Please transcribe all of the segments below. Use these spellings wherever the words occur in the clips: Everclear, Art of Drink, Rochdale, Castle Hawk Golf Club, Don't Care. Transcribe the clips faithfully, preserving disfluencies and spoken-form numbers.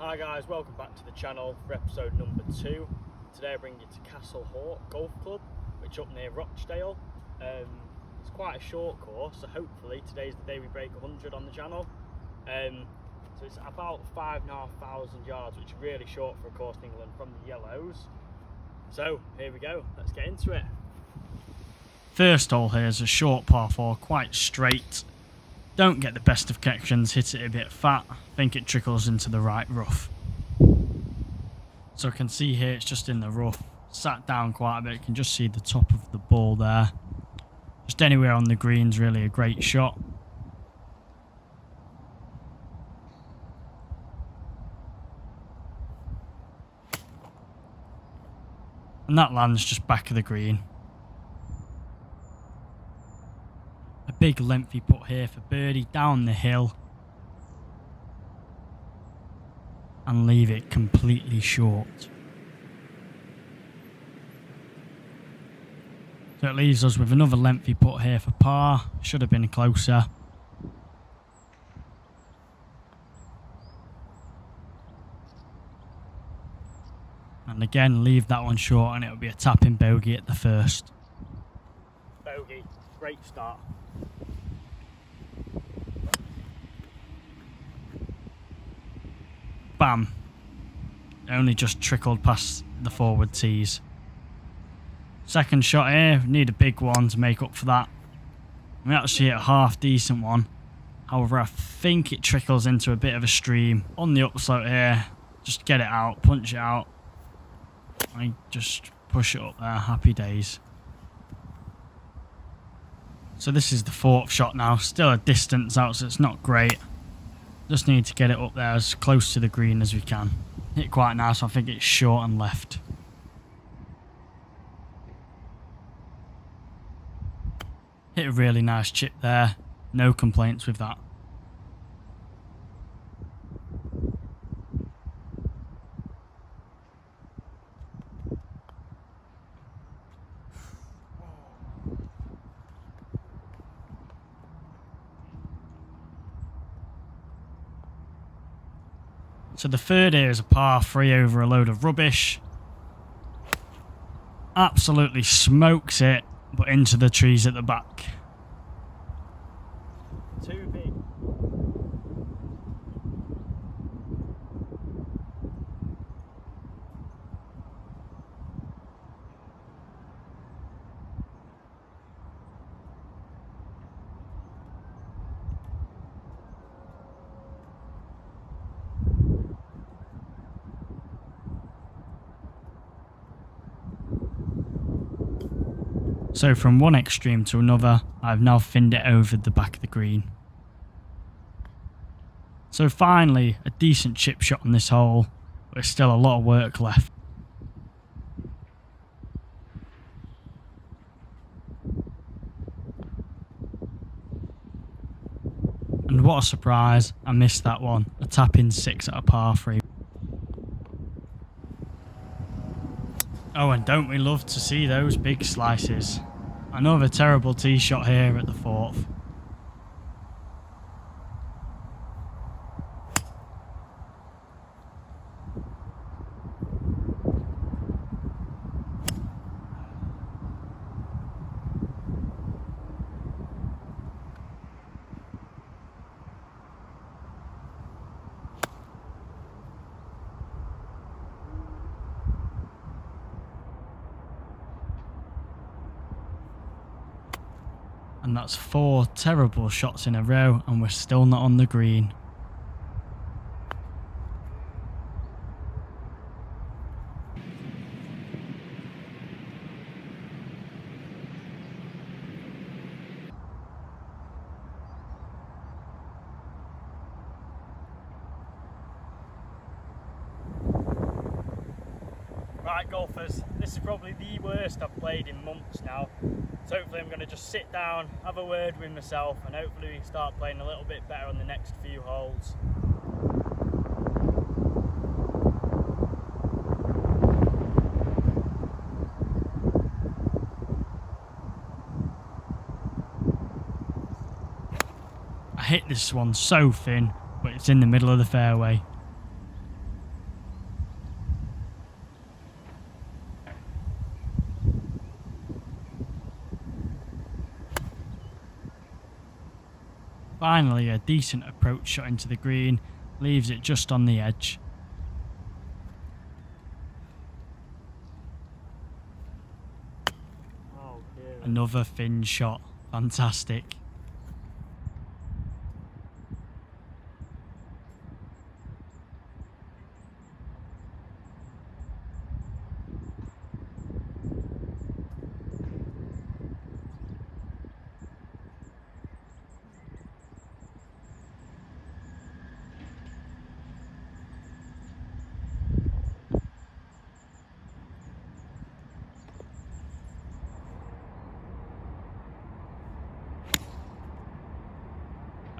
Hi guys, welcome back to the channel for episode number two. Today I bring you to Castle Hawk Golf Club, which is up near Rochdale. Um, it's quite a short course, so hopefully today's the day we break one hundred on the channel. Um, so it's about five and a half thousand yards, which is really short for a course in England from the yellows. So here we go, let's get into it. First hole here is a short par four, quite straight. Don't get the best of connections, hit it a bit fat, I think it trickles into the right rough. So I can see here it's just in the rough, sat down quite a bit, you can just see the top of the ball there. Just anywhere on the green's really a great shot. And that lands just back of the green. Big lengthy putt here for birdie down the hill and leave it completely short. So it leaves us with another lengthy putt here for par, should have been closer. And again leave that one short and it'll be a tapping bogey at the first. Bogey, great start. Bam. Only just trickled past the forward tees. Second shot here, need a big one to make up for that. We actually hit a half decent one. However, I think it trickles into a bit of a stream. On the upslope here, just get it out, punch it out. I just push it up there, happy days. So this is the fourth shot now, still a distance out, so it's not great. Just need to get it up there as close to the green as we can. Hit quite nice, I think it's short and left. Hit a really nice chip there, no complaints with that. So the third here is a par three over a load of rubbish. Absolutely smokes it, but into the trees at the back. Too big. So from one extreme to another, I've now thinned it over the back of the green. So finally, a decent chip shot on this hole, but there's still a lot of work left. And what a surprise, I missed that one, a tap in six at a par three. Oh, and don't we love to see those big slices. Another terrible tee shot here at the fourth. And that's four terrible shots in a row and we're still not on the green. Right golfers, this is probably the worst I've played in months now, so hopefully I'm going to just sit down, have a word with myself and hopefully we start playing a little bit better on the next few holes. I hit this one so thin, but it's in the middle of the fairway. Finally, a decent approach shot into the green, leaves it just on the edge. Oh, another thin shot, fantastic.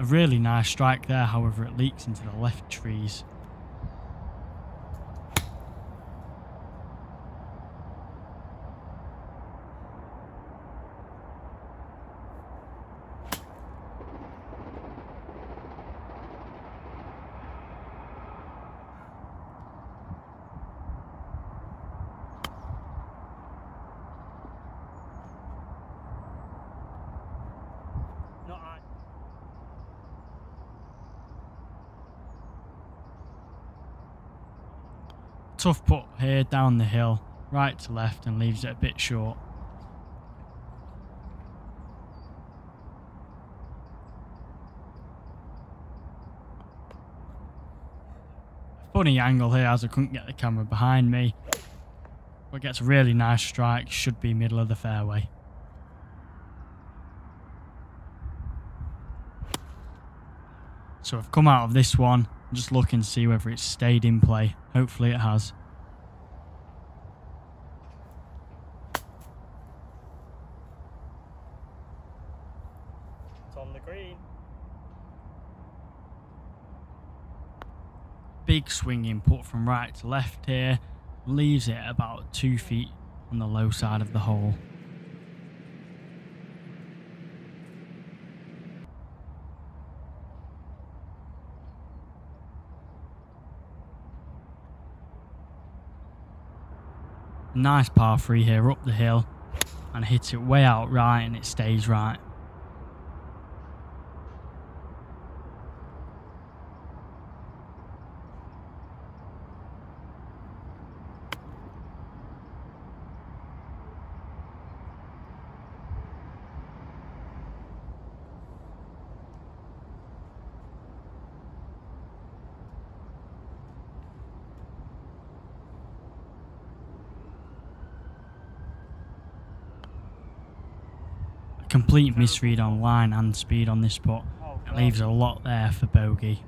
A really nice strike there, however it leaks into the left trees. Tough putt here down the hill, right to left, and leaves it a bit short. Funny angle here as I couldn't get the camera behind me, but gets a really nice strike, should be middle of the fairway. So I've come out of this one, just look and see whether it's stayed in play. Hopefully it has. It's on the green. Big swinging putt from right to left here. Leaves it about two feet on the low side of the hole. Nice par three here up the hill, and hits it way out right, and it stays right. Complete misread on line and speed on this putt. It leaves a lot there for bogey.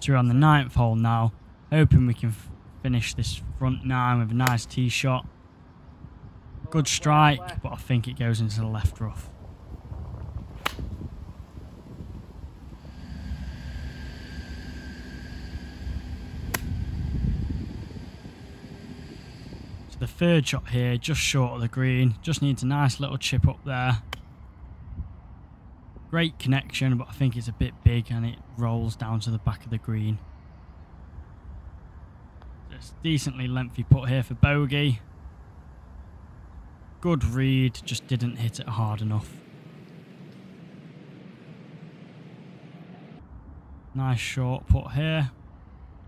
So we're on the ninth hole now, hoping we can finish this front nine with a nice tee shot. Good strike, but I think it goes into the left rough. The third shot here, just short of the green, just needs a nice little chip up there. Great connection, but I think it's a bit big and it rolls down to the back of the green. It's a decently lengthy putt here for bogey. Good read, just didn't hit it hard enough. Nice short putt here,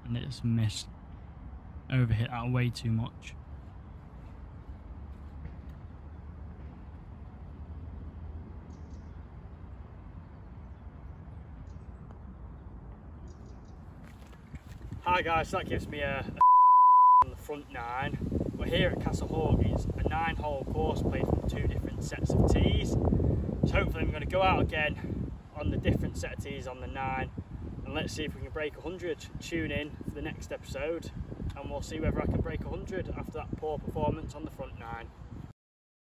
and it's missed. Overhit that way too much. Hi guys, that gives me a, a on the front nine. We're here at Castle Hawk. It's a nine hole course played from two different sets of tees. So hopefully I'm going to go out again on the different set of tees on the nine, and let's see if we can break one hundred. Tune in for the next episode and we'll see whether I can break one hundred after that poor performance on the front nine.